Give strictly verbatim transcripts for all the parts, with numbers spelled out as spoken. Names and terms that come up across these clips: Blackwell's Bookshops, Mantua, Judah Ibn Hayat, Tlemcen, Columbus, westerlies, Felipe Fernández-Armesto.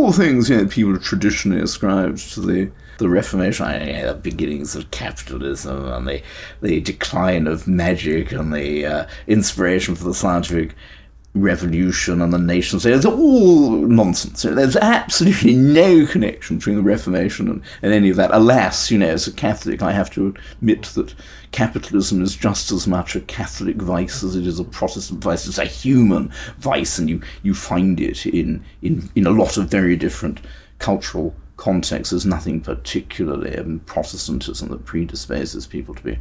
all things, you know, people traditionally ascribed to the the Reformation, you know, the beginnings of capitalism and the the decline of magic and the uh, inspiration for the scientific revolution and the nation state. It's all nonsense. There's absolutely no connection between the Reformation and, and any of that. Alas, you know, as a Catholic, I have to admit that capitalism is just as much a Catholic vice as it is a Protestant vice. It's a human vice, and you, you find it in, in, in a lot of very different cultural contexts. There's nothing particularly in Protestantism that predisposes people to be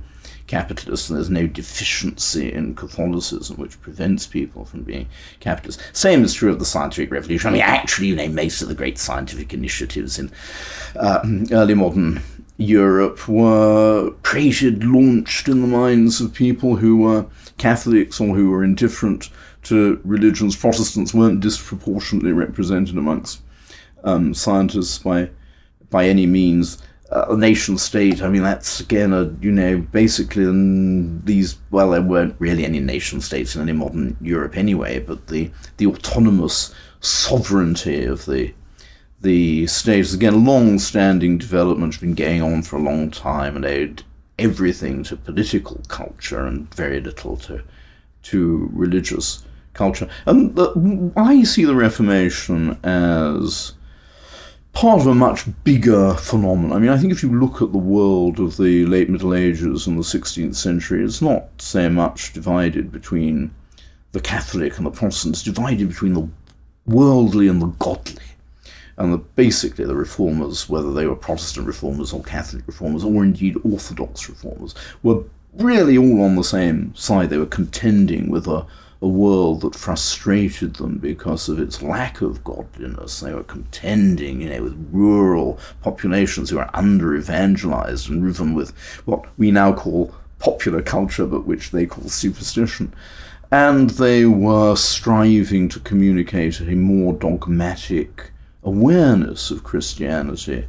capitalist, and there's no deficiency in Catholicism which prevents people from being capitalist. Same is true of the scientific revolution. I mean, actually, you know, most of the great scientific initiatives in uh, early modern Europe were created, launched in the minds of people who were Catholics or who were indifferent to religions. Protestants weren't disproportionately represented amongst um, scientists by by any means. A uh, nation state, I mean, that's again, a, you know, basically um, these, well, there weren't really any nation states in any modern Europe anyway, but the, the autonomous sovereignty of the the states, again, a long-standing development has been going on for a long time and owed everything to political culture and very little to to religious culture. And the, I see the Reformation as part of a much bigger phenomenon. I mean, I think if you look at the world of the late Middle Ages and the sixteenth century, it's not so much divided between the Catholic and the Protestant. It's divided between the worldly and the godly. And the, basically the reformers, whether they were Protestant reformers or Catholic reformers, or indeed Orthodox reformers, were really all on the same side. They were contending with a a world that frustrated them because of its lack of godliness. They were contending, you know, with rural populations who were under-evangelized and riven with what we now call popular culture, but which they call superstition. And they were striving to communicate a more dogmatic awareness of Christianity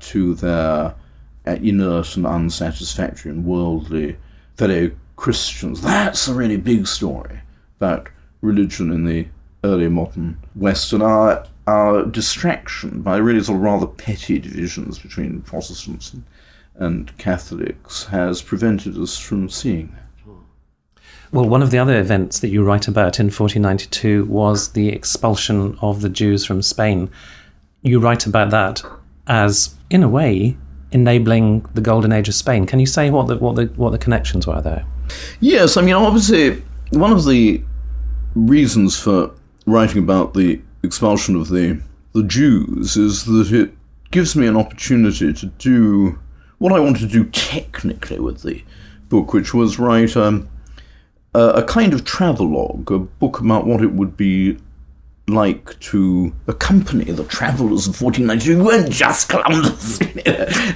to their inert and unsatisfactory and worldly fellow Christians. That's a really big story about religion in the early modern West, and our, our distraction by really sort of rather petty divisions between Protestants and, and Catholics has prevented us from seeing that. Well, one of the other events that you write about in fourteen ninety-two was the expulsion of the Jews from Spain. You write about that as, in a way, enabling the Golden Age of Spain. Can you say what the, what the, what the connections were there? Yes, I mean, obviously, one of the reasons for writing about the expulsion of the, the Jews is that it gives me an opportunity to do what I wanted to do technically with the book, which was write um, a, a kind of travelogue, a book about what it would be like to accompany the travellers of fourteen ninety-two. We weren't just Columbus.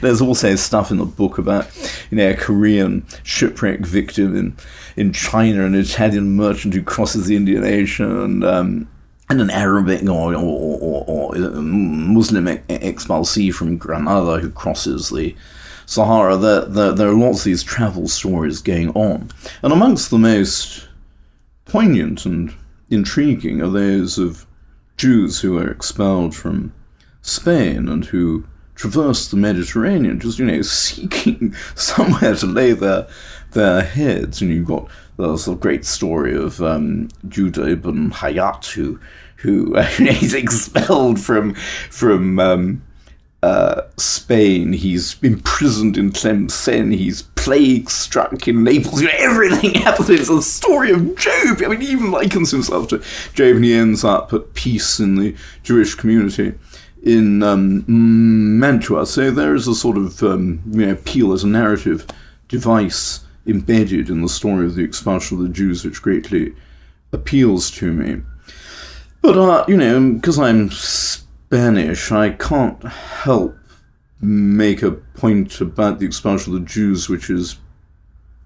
There's also stuff in the book about, you know, a Korean shipwreck victim in, in China, an Italian merchant who crosses the Indian Ocean, and um, and an Arabic or, or, or, or Muslim expulsee from Granada who crosses the Sahara. There, there, there are lots of these travel stories going on. And amongst the most poignant and intriguing are those of Jews who were expelled from Spain and who traversed the Mediterranean, just, you know, seeking somewhere to lay their their heads. And you've got the sort of great story of um, Judah Ibn Hayat, who who uh, he's expelled from from um, uh, Spain. He's imprisoned in Tlemcen. He's plague struck in Naples. You know, everything happens. It's a story of Job. I mean, he even likens himself to Job, and he ends up at peace in the Jewish community in um, Mantua. So there is a sort of um, you know, appeal as a narrative device embedded in the story of the expulsion of the Jews, which greatly appeals to me. But uh, you know, because I'm Spanish, I can't help make a point about the expulsion of the Jews, which is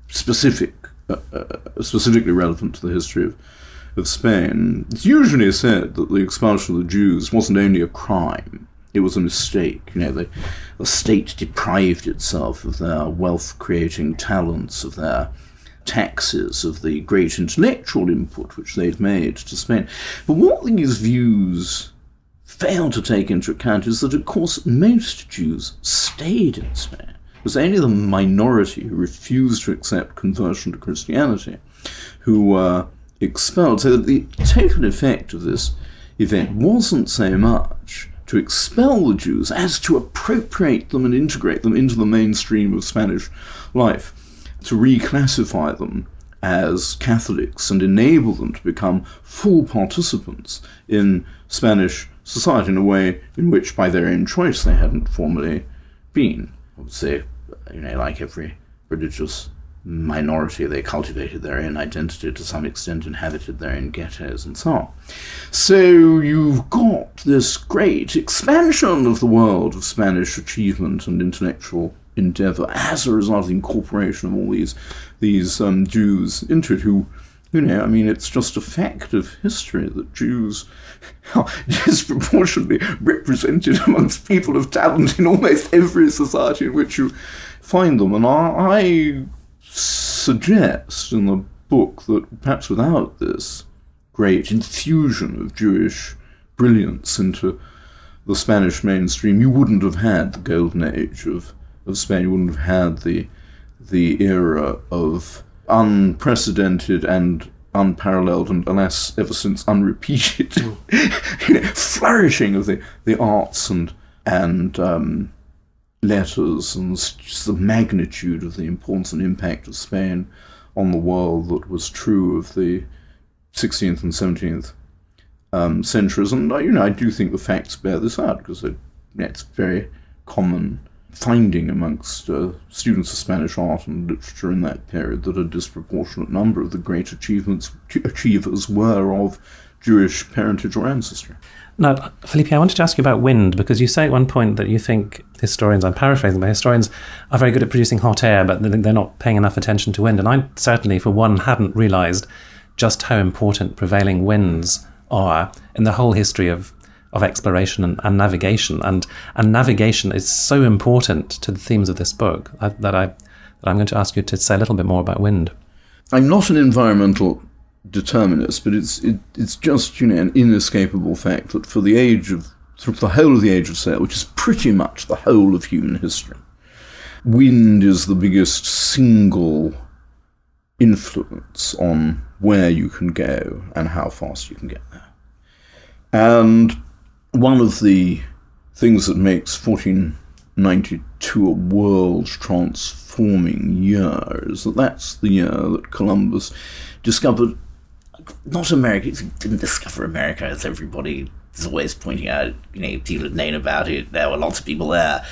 specific, uh, uh, specifically relevant to the history of, of Spain. It's usually said that the expulsion of the Jews wasn't only a crime, it was a mistake. You know, the, the state deprived itself of their wealth-creating talents, of their taxes, of the great intellectual input which they'd made to Spain. But what these views failed to take into account is that, of course, most Jews stayed in Spain. It was only the minority who refused to accept conversion to Christianity who were expelled. So that the total effect of this event wasn't so much to expel the Jews as to appropriate them and integrate them into the mainstream of Spanish life, to reclassify them as Catholics and enable them to become full participants in Spanish society in a way in which, by their own choice, they hadn't formerly been. I would say, you know, like every religious minority, they cultivated their own identity to some extent, inhabited their own ghettos and so on. So you've got this great expansion of the world of Spanish achievement and intellectual endeavour as a result of the incorporation of all these these um, Jews into it, who, you know, I mean, it's just a fact of history that Jews are disproportionately represented amongst people of talent in almost every society in which you find them. And I, I suggest in the book that perhaps without this great infusion of Jewish brilliance into the Spanish mainstream, you wouldn't have had the golden age of of Spain. You wouldn't have had the the era of unprecedented and unparalleled and, alas, ever since unrepeated mm. you know, flourishing of the, the arts and and um, letters, and just the magnitude of the importance and impact of Spain on the world that was true of the sixteenth and seventeenth um, centuries. And you know, I do think the facts bear this out, because it, it's very common finding amongst uh, students of Spanish art and literature in that period that a disproportionate number of the great achievements achievers were of Jewish parentage or ancestry. Now, Felipe, I wanted to ask you about wind, because you say at one point that you think historians, I'm paraphrasing, but historians are very good at producing hot air, but they're not paying enough attention to wind. And I certainly, for one, hadn't realised just how important prevailing winds are in the whole history of of exploration and, and navigation, and and navigation is so important to the themes of this book I, that I that I'm going to ask you to say a little bit more about wind. I'm not an environmental determinist, but it's it, it's just, you know, an inescapable fact that for the age of for the whole of the Age of Sail, which is pretty much the whole of human history, wind is the biggest single influence on where you can go and how fast you can get there. And one of the things that makes fourteen ninety-two a world-transforming year is that that's the year that Columbus discovered, not America. He didn't discover America, as everybody is always pointing out. You know, people had known about it. There were lots of people there.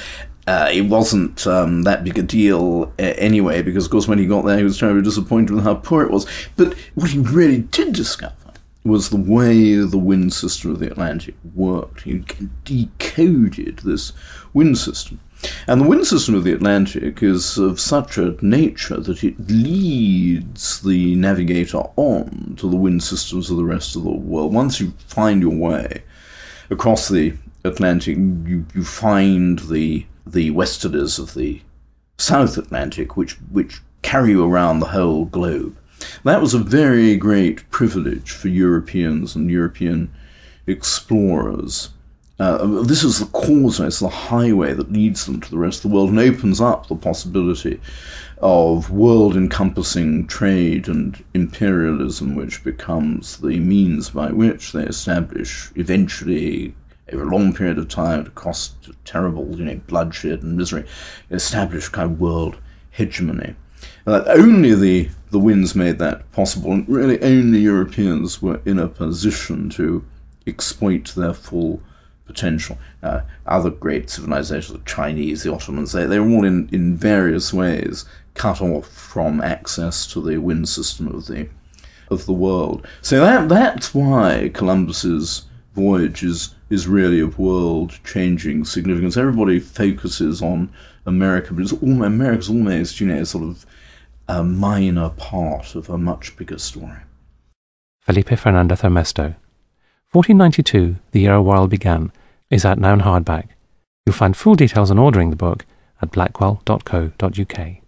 Uh, it wasn't um, that big a deal uh, anyway, because, of course, when he got there, he was terribly disappointed with how poor it was. But what he really did discover was the way the wind system of the Atlantic worked. He decoded this wind system. And the wind system of the Atlantic is of such a nature that it leads the navigator on to the wind systems of the rest of the world. Once you find your way across the Atlantic, you, you find the the westerlies of the South Atlantic, which which carry you around the whole globe. That was a very great privilege for Europeans and European explorers. Uh, this is the causeway, it's the highway that leads them to the rest of the world and opens up the possibility of world-encompassing trade and imperialism, which becomes the means by which they establish, eventually, over a long period of time, at a cost of terrible, you know, bloodshed and misery, establish kind of world hegemony. Uh, only the, the winds made that possible, and really only Europeans were in a position to exploit their full potential. Uh, other great civilizations, the Chinese, the Ottomans, they, they were all in, in various ways cut off from access to the wind system of the of the world. So that that's why Columbus's voyage is, is really of world-changing significance. Everybody focuses on America, but it's all, America's almost, you know, sort of a minor part of a much bigger story. Felipe Fernández-Armesto, fourteen ninety-two, The Year a Whirl Began, is out now in hardback. You'll find full details on ordering the book at blackwell dot co dot uk.